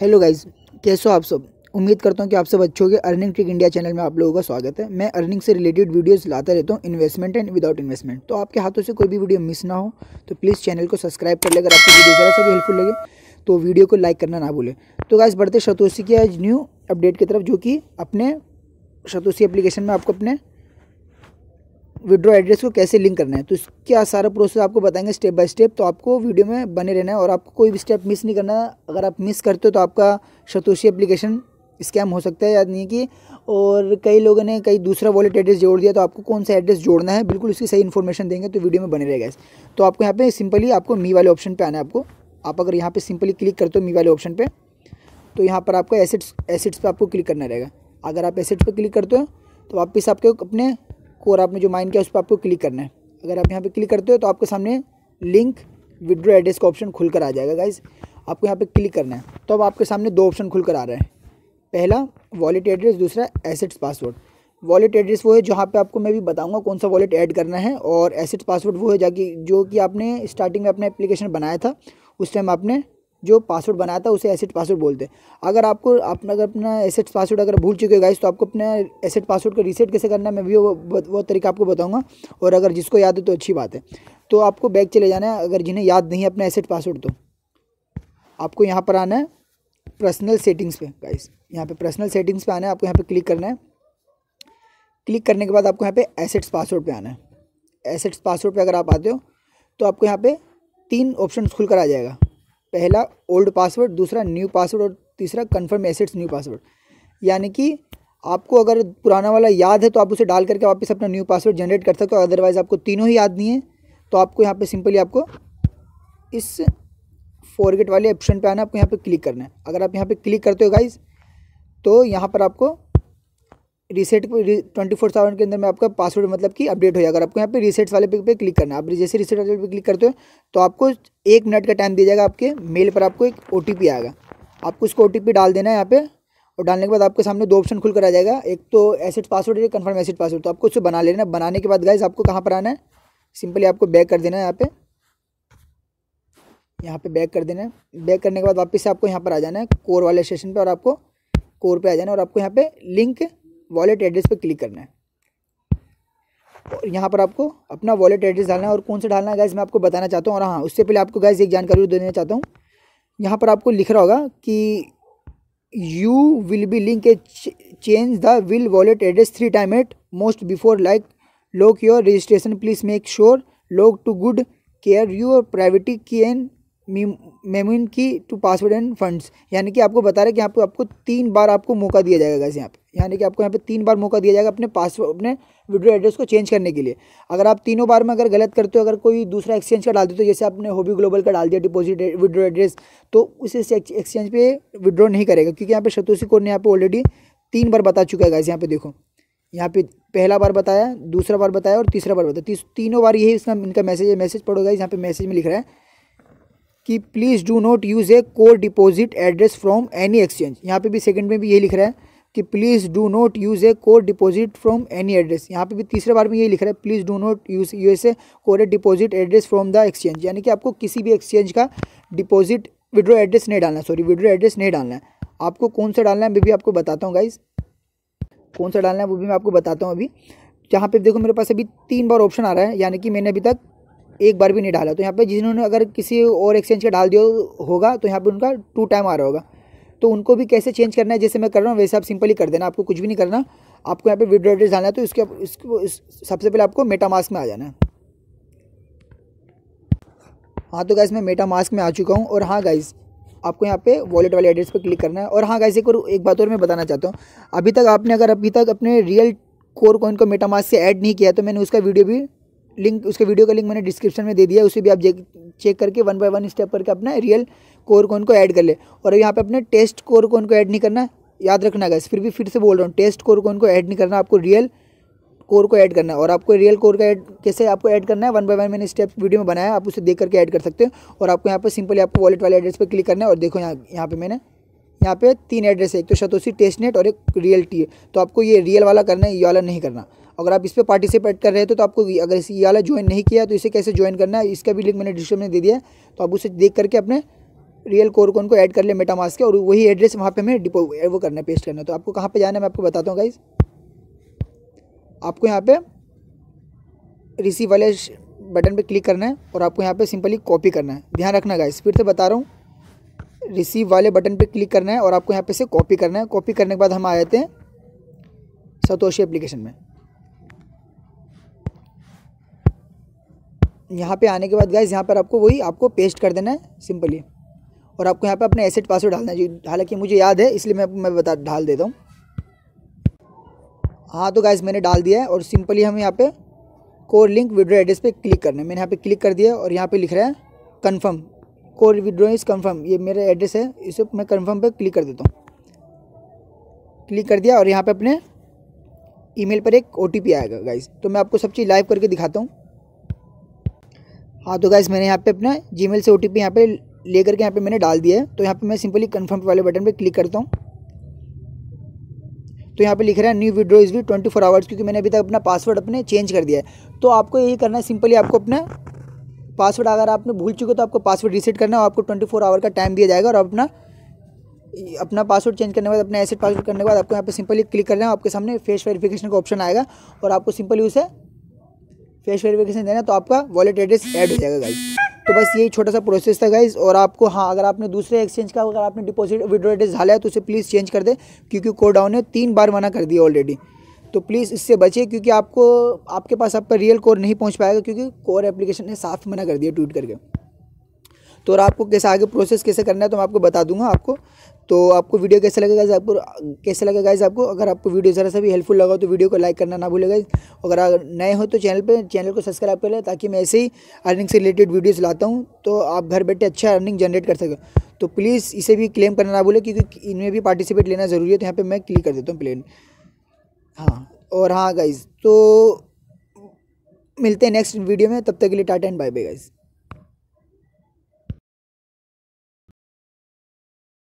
Hello guys, कैसे हो आप सब। उम्मीद करता हूँ कि आप सब अच्छे होंगे। अर्निंग ट्रिक इंडिया चैनल में आप लोगों का स्वागत है। मैं अर्निंग से रिलेटेड वीडियोस लाता रहता हूँ, इन्वेस्टमेंट एंड विदाउट इन्वेस्टमेंट। तो आपके हाथों से कोई भी वीडियो मिस ना हो तो प्लीज़ चैनल को सब्सक्राइब कर ले। अगर आपकी वीडियो ज़रा सा भी हेल्पफुल लगे तो वीडियो को लाइक करना ना भूलें। तो गाइज बढ़ते सतोशी की आज न्यू अपडेट की तरफ, जो कि अपने सतोशी एप्लीकेशन में आपको अपने विड्रॉ एड्रेस को कैसे लिंक करना है, तो इसका सारा प्रोसेस आपको बताएंगे स्टेप बाय स्टेप। तो आपको वीडियो में बने रहना है और आपको कोई भी स्टेप मिस नहीं करना है। अगर आप मिस करते हो तो आपका सतोशी एप्लीकेशन स्कैम हो सकता है, याद नहीं कि। और कई लोगों ने कई दूसरा वॉलेट एड्रेस जोड़ दिया, तो आपको कौन सा एड्रेस जोड़ना है बिल्कुल उसकी सही इन्फॉर्मेशन देंगे, तो वीडियो में बने रहेगा। तो आपको यहाँ पे सिंपली आपको मी वाले ऑप्शन पर आना है। आप अगर यहाँ पर सिंपली क्लिक करते हो मी वाले ऑप्शन पर, तो यहाँ पर आपको एसेट्स पर आपको क्लिक करना रहेगा। अगर आप एसेट्स पर क्लिक करते हो तो वापस आपके अपने कोर आपने जो माइन किया उस पर आपको क्लिक करना है। अगर आप यहाँ पे क्लिक करते हो तो आपके सामने लिंक विड्रॉ एड्रेस का ऑप्शन खुलकर आ जाएगा। गाइज आपको यहाँ पे क्लिक करना है। तो अब आपके सामने दो ऑप्शन खुलकर आ रहे हैं, पहला वॉलेट एड्रेस, दूसरा एसेट्स पासवर्ड। वॉलेट एड्रेस वो है जहाँ पे आपको मैं भी बताऊँगा कौन सा वॉलेट ऐड करना है, और एसेट्स पासवर्ड वो है जो कि आपने स्टार्टिंग में अपना एप्लीकेशन बनाया था उस टाइम आपने जो पासवर्ड बनाया था उसे एसेट पासवर्ड बोलते हैं। अगर अपना एसेट पासवर्ड अगर भूल चुके हो गाइस, तो आपको अपना एसेट पासवर्ड को रीसेट कैसे करना है मैं भी वो तरीका आपको बताऊंगा। और अगर जिसको याद है तो अच्छी बात है, तो आपको बैक चले जाना है। अगर जिन्हें याद नहीं है अपना एसेट पासवर्ड, तो आपको यहाँ पर आना है पर्सनल सेटिंग्स पर। गाइस यहाँ पर पर्सनल सेटिंग्स पर आना है, आपको यहाँ पर क्लिक करना है। क्लिक करने के बाद आपको यहाँ पर एसेट्स पासवर्ड पर आना है। एसेट्स पासवर्ड पर अगर आप आते हो तो आपको यहाँ पर तीन ऑप्शन खुलकर आ जाएगा, पहला ओल्ड पासवर्ड, दूसरा न्यू पासवर्ड और तीसरा कन्फर्म एसेट्स न्यू पासवर्ड। यानी कि आपको अगर पुराना वाला याद है तो आप उसे डाल करके वापस अपना न्यू पासवर्ड जनरेट कर सकते हो, अदरवाइज़ आपको तीनों ही याद नहीं है तो आपको यहाँ पे सिंपली आपको इस फॉरगेट वाले ऑप्शन पे आना, आपको यहाँ पे क्लिक करना है। अगर आप यहाँ पे क्लिक करते हो गाइज तो यहाँ पर आपको रीसेट 24/7 के अंदर में आपका पासवर्ड मतलब कि अपडेट हो जाएगा। अगर आपको यहाँ पे रीसेट्स वाले पे क्लिक करना है, आप जैसे रीसेट वाले पे क्लिक करते हो तो आपको 1 मिनट का टाइम दिया जाएगा। आपके मेल पर आपको एक ओटीपी आएगा, आपको उसको ओटीपी डाल देना है यहाँ पे। और डालने के बाद आपके सामने दो ऑप्शन खुलकर आ जाएगा, एक तो एसेट पासवर्ड या कन्फर्म एसेट पासवर्ड, तो आपको उससे बना लेना है। बनाने के बाद गाइज आपको कहाँ पर आना है, सिंपली आपको बैक कर देना है यहाँ पे बैक कर देना है। बैक करने के बाद वापस से आपको यहाँ पर आ जाना है कोर वाले सेशन पर, और आपको कोर पर आ जाना है और आपको यहाँ पर लिंक वॉलेट एड्रेस पर क्लिक करना है। और यहाँ पर आपको अपना वॉलेट एड्रेस डालना है, और कौन सा डालना है गाइज मैं आपको बताना चाहता हूँ। और हाँ, उससे पहले आपको गाइज एक जानकारी देना चाहता हूँ। यहाँ पर आपको लिख रहा होगा कि you will be link a change the will wallet address 3 time at most before like lock your registration, please make sure lock to good care your प्राइवेटी की एंड मेमोइन की टू पासवर्ड एंड फंड्स। यानी कि आपको बता रहे कि यहाँ पर आपको 3 बार आपको मौका दिया जाएगा गाइस। यहाँ पे यानी कि आपको यहाँ पे 3 बार मौका दिया जाएगा अपने पासवर्ड अपने विड्रॉ एड्रेस को चेंज करने के लिए। अगर आप तीनों बार में अगर गलत करते हो, अगर कोई दूसरा एक्सचेंज का डाल देते हो, जैसे आपने होबी ग्लोबल का डाल दिया डिपॉजिट विड्रॉ एड्रेस, तो उसे एक्सचेंज पर विड्रॉ नहीं करेगा, क्योंकि यहाँ पर सतोशी कोड ने यहाँ पर ऑलरेडी 3 बार बता चुका है गाइस। यहाँ पे देखो, यहाँ पे पहला बार बताया, दूसरा बार बताया और तीसरा बार बताया, 3नों बार यही इसका इनका मैसेज है। मैसेज पढ़ो गाइस, यहाँ पे मैसेज में लिख रहा है कि please do not use a core deposit address from any exchange. यहाँ पे भी सेकंड में भी यही लिख रहा है कि please do not use a core deposit from any address. यहाँ पे भी तीसरे बार में यही लिख रहा है, please do not use a core deposit address from the exchange. यानी कि आपको किसी भी एक्सचेंज का विड्रॉ एड्रेस नहीं डालना है। आपको कौन सा डालना है मैं भी आपको बताता हूँ गाइज, कौन सा डालना है वो भी मैं आपको बताता हूँ। अभी यहाँ पर देखो मेरे पास अभी 3 बार ऑप्शन आ रहा है, यानी कि मैंने अभी तक 1 बार भी नहीं डाला। तो यहाँ पे जिन्होंने अगर किसी और एक्सचेंज का डाल दिया होगा तो यहाँ पे उनका 2 टाइम आ रहा होगा, तो उनको भी कैसे चेंज करना है जैसे मैं कर रहा हूँ वैसे आप सिंपली कर देना। आपको कुछ भी नहीं करना, आपको यहाँ पे विड्रॉ एड्रेस डालना है। तो सबसे पहले आपको मेटामास्क में आ जाना है। हाँ तो गाइस मैं मेटामास्क में आ चुका हूँ। और हाँ गाइस आपको यहाँ पे वॉलेट वाले एड्रेस पर क्लिक करना है। और हाँ गाइस एक बात और मैं बताना चाहता हूँ, अभी तक आपने अपने रियल कोर कॉइन को मेटामास्क से ऐड नहीं किया तो मैंने उसके वीडियो का लिंक मैंने डिस्क्रिप्शन में दे दिया है। उसे भी आप चेक करके 1 बाय 1 स्टेप करके अपना रियल कोर कॉइन को ऐड कर ले। और यहाँ पे अपने टेस्ट कोर कॉइन को ऐड नहीं करना, याद रखना गाइस। फिर से बोल रहा हूँ, टेस्ट कोर कॉइन को ऐड नहीं करना, आपको रियल कोर को ऐड करना है। और आपको रियल कोर का ऐड कैसे आपको ऐड करना है 1 बाय 1 मैंने स्टेप वीडियो में बनाया, आप उसे देख करके ऐड कर सकते हो। और आपको यहाँ पर सिंपली आपको वॉलेट वाले एड्रेस पर क्लिक करना है। और देखो यहाँ पे 3 एड्रेस है, एक तो सतोशी टेस्टनेट और एक रियल टी। तो आपको ये रियल वाला करना है, ये वाला नहीं करना। अगर आप इस पे पार्टिसिपेट कर रहे हो तो आपको अगर ये वाला ज्वाइन नहीं किया तो इसे कैसे ज्वाइन करना है इसका भी लिंक मैंने डिस्क्रिप्शन में दे दिया है। तो आप उसे देख करके अपने रियल कोर कॉइन को ऐड कर ले मेटामास्क के, और वही एड्रेस वहाँ पे हमें वो करना है, पेस्ट करना है। तो आपको कहाँ पे जाना है मैं आपको बताता हूँ गाइज। आपको यहाँ पे रिसीव वाले बटन पे क्लिक करना है और आपको यहाँ पे सिंपली कॉपी करना है। ध्यान रखना गाइज, फिर से बता रहा हूँ, रिसीव वाले बटन पे क्लिक करना है और आपको यहाँ पे से कॉपी करना है। कॉपी करने के बाद हम आ जाते हैं सतोशी एप्लीकेशन में। यहाँ पे आने के बाद गाइज यहाँ पर आपको वही आपको पेस्ट कर देना है सिंपली, और आपको यहाँ पे अपने एसेट पासवर्ड डालना है जी। हालांकि मुझे याद है इसलिए मैं डाल देता हूँ। हाँ तो गाइज मैंने डाल दिया है, और सिंपली हम यहाँ पे कोर लिंक विड्रॉ एड्रेस पे क्लिक करना है। मैंने यहाँ पे क्लिक कर दिया और यहाँ पे लिख रहा है confirm, core withdraw is confirm, ये मेरा एड्रेस है, इसे मैं कन्फर्म पर क्लिक कर देता हूँ। क्लिक कर दिया और यहाँ पर अपने ईमेल पर एक OTP आएगा गाइज। तो मैं आपको सब चीज़ लाइव करके दिखाता हूँ। हाँ तो गाइज मैंने यहाँ पे अपना जीमेल से OTP यहाँ पे ले करके यहाँ पे मैंने डाल दिया है। तो यहाँ पे मैं सिंपली कन्फर्म वाले बटन पे क्लिक करता हूँ। तो यहाँ पे लिख रहा है न्यू विड्रो इज भी 24 आवर्स, क्योंकि मैंने अभी तक अपना पासवर्ड अपने चेंज कर दिया है। तो आपको यही करना है सिंपली, आपको अपना पासवर्ड अगर आपने भूल चुके तो आपको पासवर्ड रीसेट करना है, और आपको 24 आवर का टाइम दिया जाएगा। और अपना पासवर्ड चेंज करने के बाद, अपना एसेट पासवर्ड करने के बाद आपको यहाँ पर सिंपली क्लिक करना है। आपके सामने फेस वेरिफिकेशन का ऑप्शन आएगा और आपको सिंपली उसे फेस वेरिफिकेशन देना, तो आपका वॉलेट एड्रेस ऐड हो जाएगा गाइज। तो बस यही छोटा सा प्रोसेस था गाइज। और आपको हाँ, अगर आपने दूसरे एक्सचेंज का अगर आपने डिपॉजिट विड्रॉ एड्रेस डाला है तो उसे प्लीज़ चेंज कर दें, क्योंकि कोडाउन ने 3 बार मना कर दिया ऑलरेडी। तो प्लीज़ इससे बचिए, क्योंकि आपको आपके पास आपका रियल कोर नहीं पहुँच पाएगा, क्योंकि कोर एप्लीकेशन ने साफ मना कर दिया ट्वीट करके। तो और आपको कैसा आगे प्रोसेस कैसे करना है तो मैं आपको बता दूंगा आपको। तो आपको वीडियो कैसा लगेगा गाइस, आपको कैसा लगेगा गाइस, आपको अगर आपको वीडियो ज़रा सा भी हेल्पफुल लगा हो तो वीडियो को लाइक करना ना भूलें गाइस। अगर आप नए हो तो चैनल को सब्सक्राइब कर लें, ताकि मैं ऐसे ही अर्निंग से रिलेटेड वीडियोस लाता हूं तो आप घर बैठे अच्छा अर्निंग जनरेट कर सको। तो प्लीज़ इसे भी क्लेम करना ना भूलें, क्योंकि इनमें भी पार्टिसिपेट लेना ज़रूरी है। तो यहाँ पर मैं क्लिक कर देता हूँ प्लेन। हाँ और हाँ गाइज़, तो मिलते हैं नेक्स्ट वीडियो में, तब तक के लिए Tata and bye bye guys.